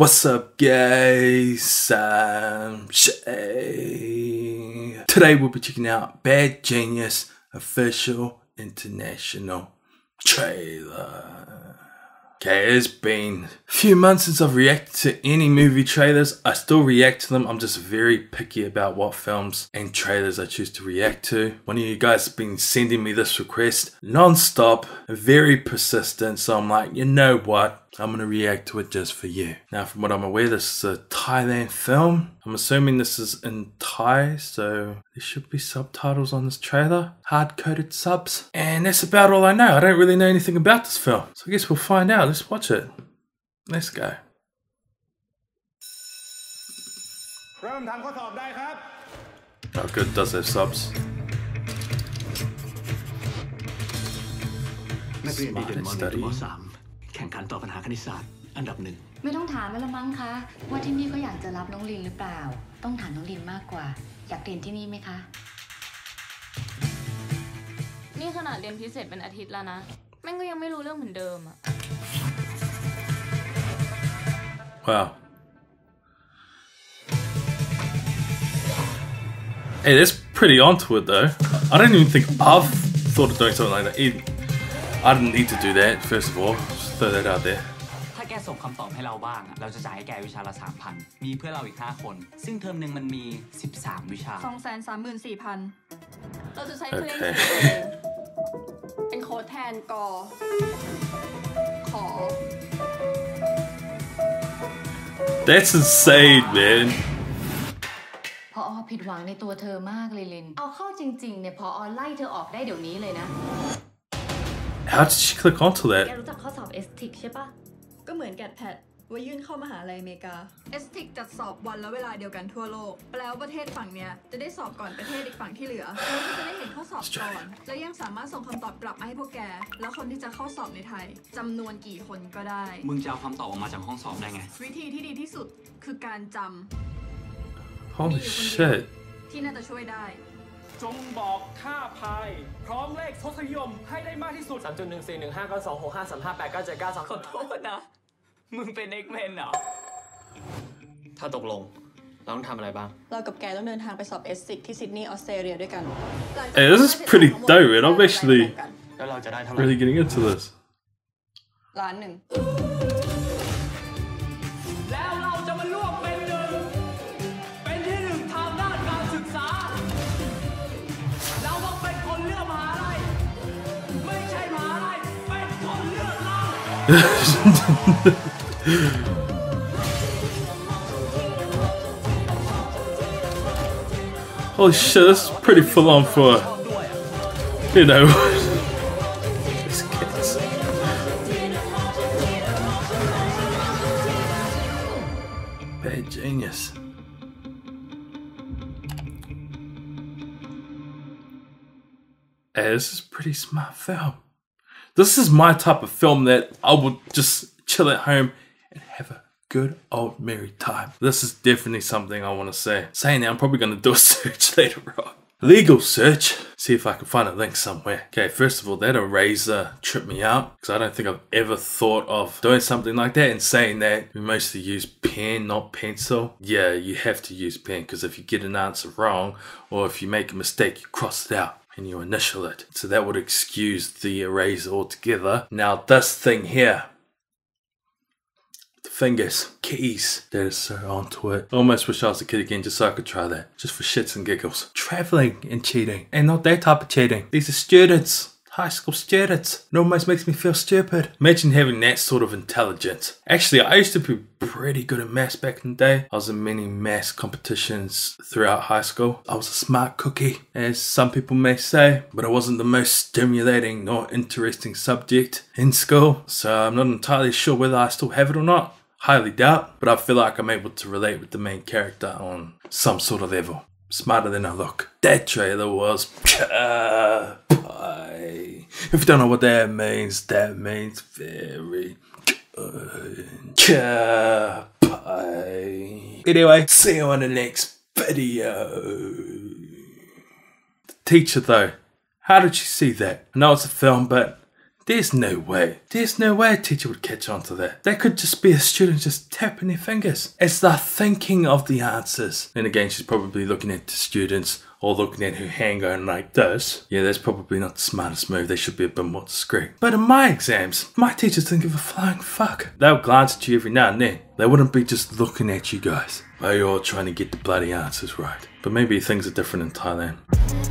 What's up guys, I'm Shay. Today we'll be checking out Bad Genius official international trailer. Okay, it's been a few months since I've reacted to any movie trailers. I still react to them. I'm just very picky about what films and trailers I choose to react to. One of you guys has been sending me this request non-stop, very persistent. So I'm like, you know what? I'm going to react to it just for you. Now, from what I'm aware, this is a Thailand film. I'm assuming this is in Thai, so there should be subtitles on this trailer. Hard-coded subs. And that's about all I know. I don't really know anything about this film. So I guess we'll find out. Let's watch it. Let's go. Oh, good. Does have subs. Smart study. Wow. Hey, that's pretty onto it though. I don't even think I've thought of doing something like that either. I didn't need to do that, first of all. Just throw that out there. Okay. That's insane, man. How did she click onto that? Holy shit. Hey, this is pretty dope, and I'm actually really getting into this. Holy shit, this is pretty full on for, you know, these kids. Bad Genius. Hey, this is a pretty smart film. This is my type of film that I would just chill at home and have a good old merry time. This is definitely something I want to say. Saying that, I'm probably going to do a search later on. Legal search. See if I can find a link somewhere. Okay, first of all, that eraser tripped me out because I don't think I've ever thought of doing something like that. And saying that, we mostly use pen, not pencil. Yeah, you have to use pen because if you get an answer wrong or if you make a mistake, you cross it out and you initial it. So that would excuse the eraser altogether. Now this thing here, the fingers, keys, that is so onto it. I almost wish I was a kid again just so I could try that, just for shits and giggles. Traveling and cheating, and not that type of cheating. These are students, high school students. It almost makes me feel stupid. Imagine having that sort of intelligence. Actually, I used to be pretty good at maths back in the day. I was in many maths competitions throughout high school. I was a smart cookie, as some people may say, but I wasn't the most stimulating nor interesting subject in school, so I'm not entirely sure whether I still have it or not. Highly doubt, but I feel like I'm able to relate with the main character on some sort of level. Smarter than I look. That trailer was pie. If you don't know what that means very good. Pie. Anyway, see you on the next video. The teacher though, how did she see that? I know it's a film, but There's no way a teacher would catch on to that. That could just be a student just tapping their fingers. It's the thinking of the answers. And again, she's probably looking at the students or looking at her hand going like this. Yeah, that's probably not the smartest move. They should be a bit more discreet. But in my exams, my teachers didn't give a flying fuck. They'll glance at you every now and then. They wouldn't be just looking at you guys while you're all trying to get the bloody answers right. But maybe things are different in Thailand.